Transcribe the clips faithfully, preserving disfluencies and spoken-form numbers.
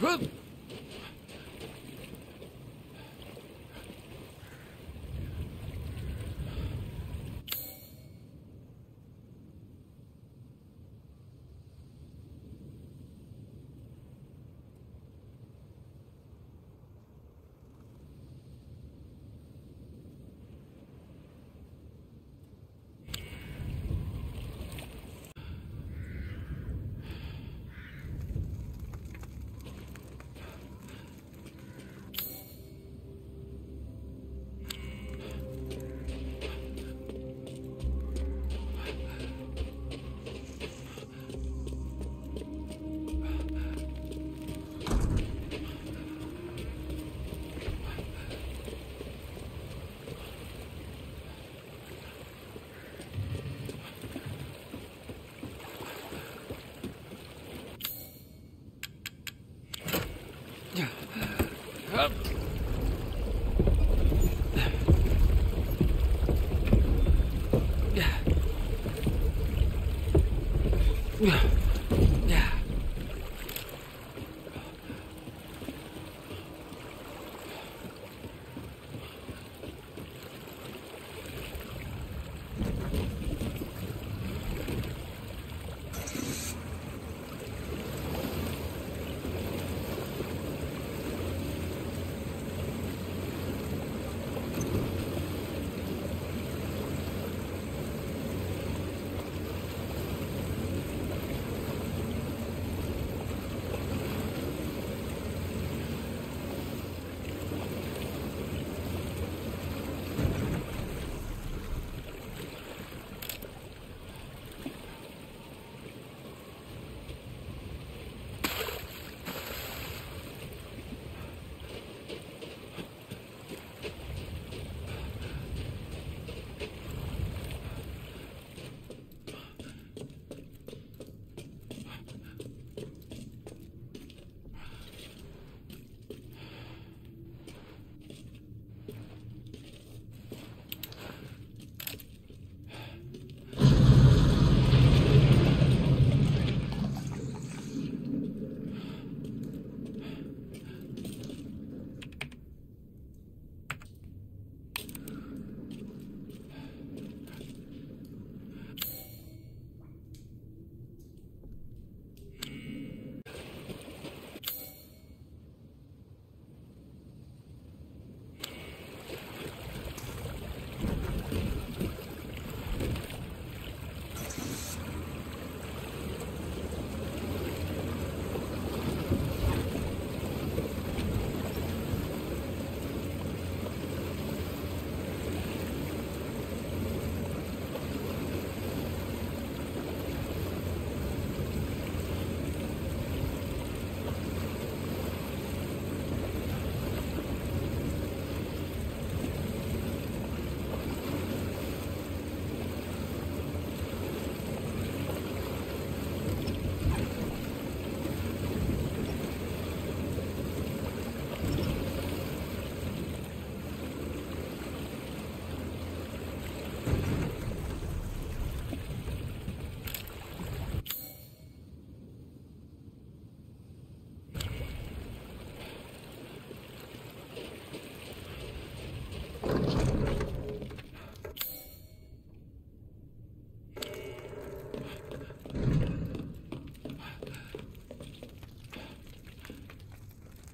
Good.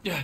No.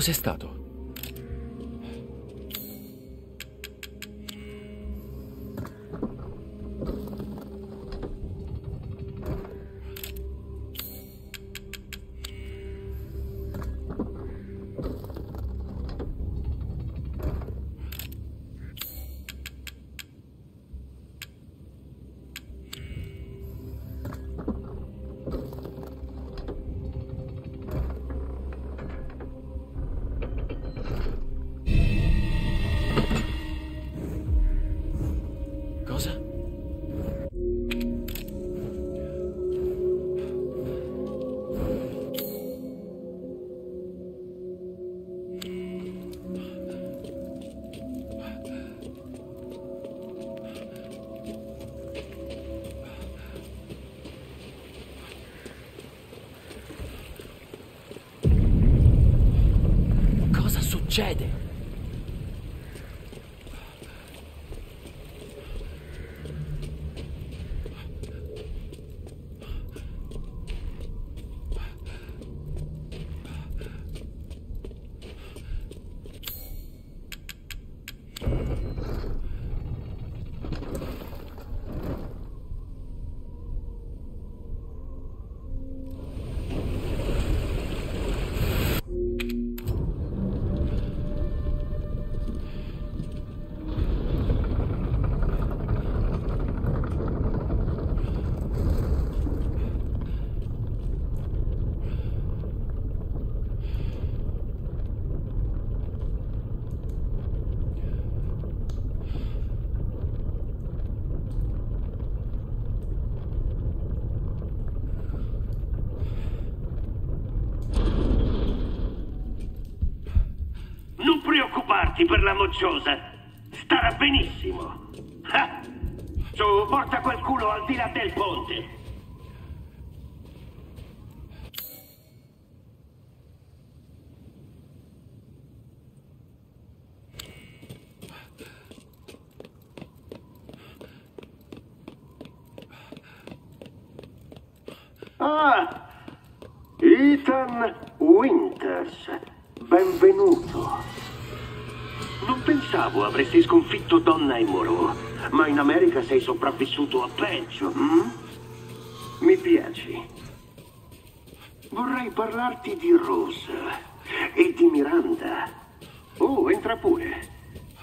Cos'è stato? Succede. Per la mocciosa starà benissimo. Ah! Su, porta quel culo al di là del ponte. Ah, Ethan Winters, benvenuto. Non pensavo avresti sconfitto Donna e Moreau, ma in America sei sopravvissuto a peggio, hm? Mi piaci. Vorrei parlarti di Rosa e di Miranda. Oh, entra pure.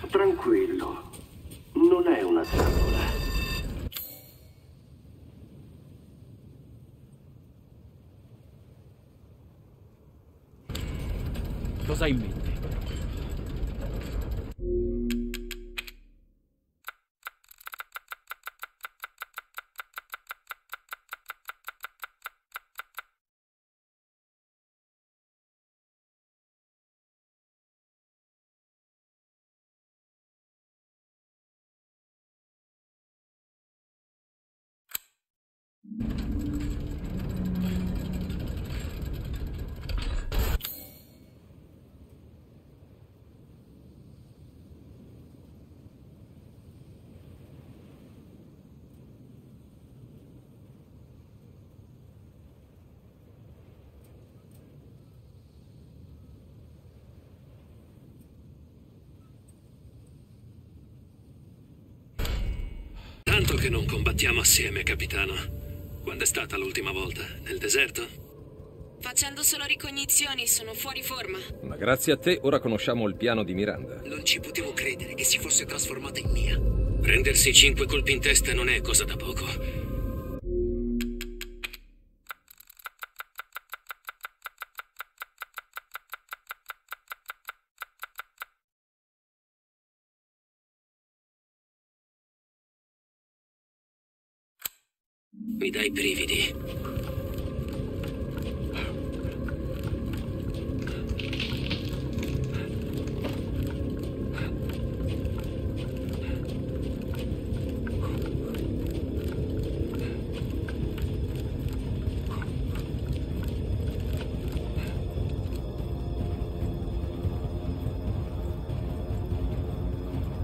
Tranquillo, non è una trappola. Cosa hai in mente? Tanto che non combattiamo assieme, capitano. Quando è stata l'ultima volta? Nel deserto? Facendo solo ricognizioni, sono fuori forma. Ma grazie a te ora conosciamo il piano di Miranda. Non ci potevo credere che si fosse trasformata in mia. Prendersi cinque colpi in testa non è cosa da poco. Mi dai brividi.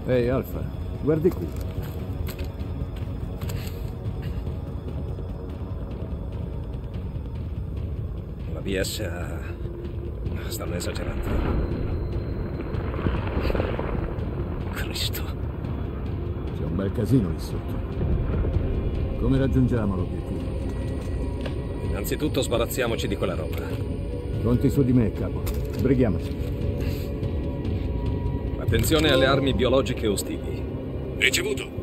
Ehi, hey, Alfa, guardi qui. La B S ha stanno esagerando. Cristo. C'è un bel casino lì sotto. Come raggiungiamo l'obiettivo? Innanzitutto sbarazziamoci di quella roba. Conti su di me, capo. Brighiamoci. Attenzione alle armi biologiche ostili. Ricevuto.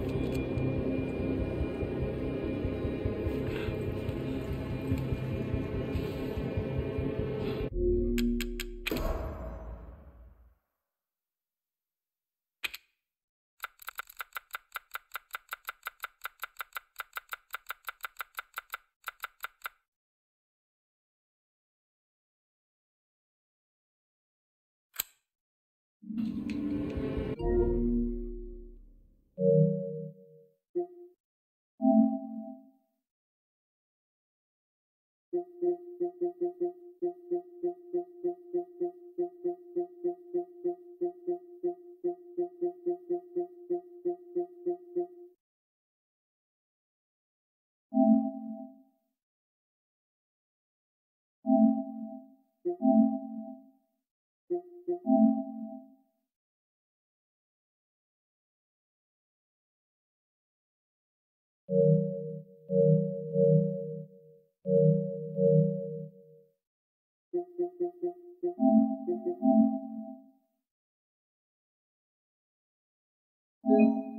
Thank you.